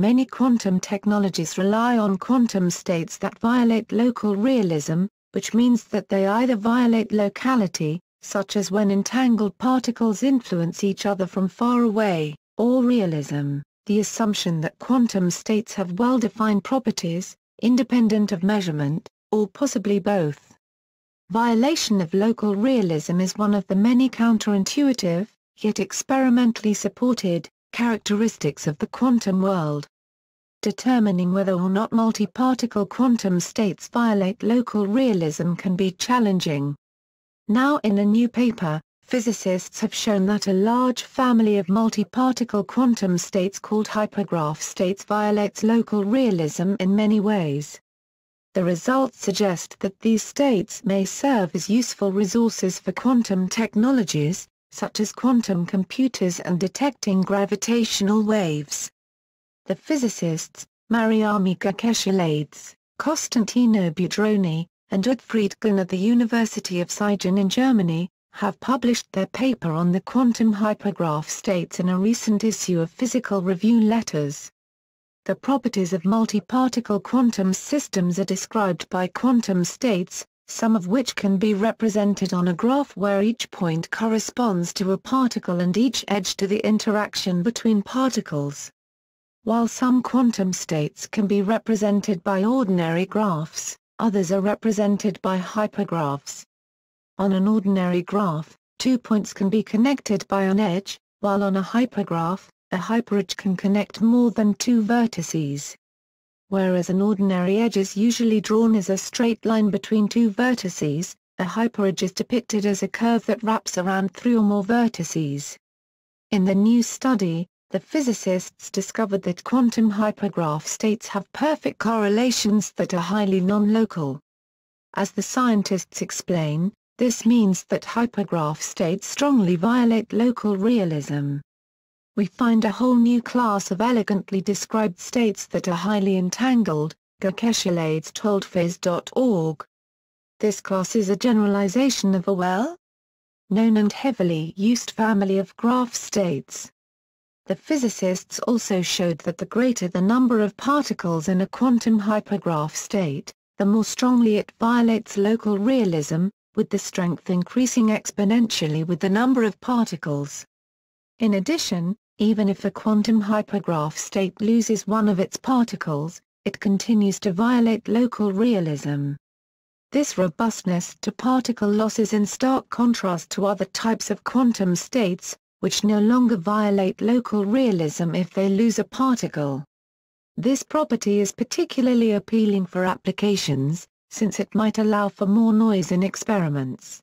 many quantum technologies rely on quantum states that violate local realism, which means that they either violate locality, such as when entangled particles influence each other from far away, or realism, the assumption that quantum states have well-defined properties, independent of measurement, or possibly both. Violation of local realism is one of the many counterintuitive, yet experimentally supported, characteristics of the quantum world. Determining whether or not multi-particle quantum states violate local realism can be challenging. Now in a new paper, physicists have shown that a large family of multi-particle quantum states called hypergraph states violates local realism in many ways. The results suggest that these states may serve as useful resources for quantum technologies, such as quantum computers and detecting gravitational waves. The physicists, Mariamy Ga Keschelades, Costantino Budroni, and Udfried Gunn at the University of Seigen in Germany, have published their paper on the quantum hypergraph states in a recent issue of Physical Review Letters. The properties of multi-particle quantum systems are described by quantum states, some of which can be represented on a graph where each point corresponds to a particle and each edge to the interaction between particles. While some quantum states can be represented by ordinary graphs, others are represented by hypergraphs. On an ordinary graph, two points can be connected by an edge, while on a hypergraph, a hyperedge can connect more than two vertices. Whereas an ordinary edge is usually drawn as a straight line between two vertices, a hyperedge is depicted as a curve that wraps around three or more vertices. In the new study, the physicists discovered that quantum hypergraph states have perfect correlations that are highly non-local. As the scientists explain, this means that hypergraph states strongly violate local realism. We find a whole new class of elegantly described states that are highly entangled, Ga Keschelades told Phys.org. This class is a generalization of a well-known and heavily used family of graph states. The physicists also showed that the greater the number of particles in a quantum hypergraph state, the more strongly it violates local realism, with the strength increasing exponentially with the number of particles. In addition, even if a quantum hypergraph state loses one of its particles, it continues to violate local realism. This robustness to particle loss is in stark contrast to other types of quantum states, which no longer violate local realism if they lose a particle. This property is particularly appealing for applications, since it might allow for more noise in experiments.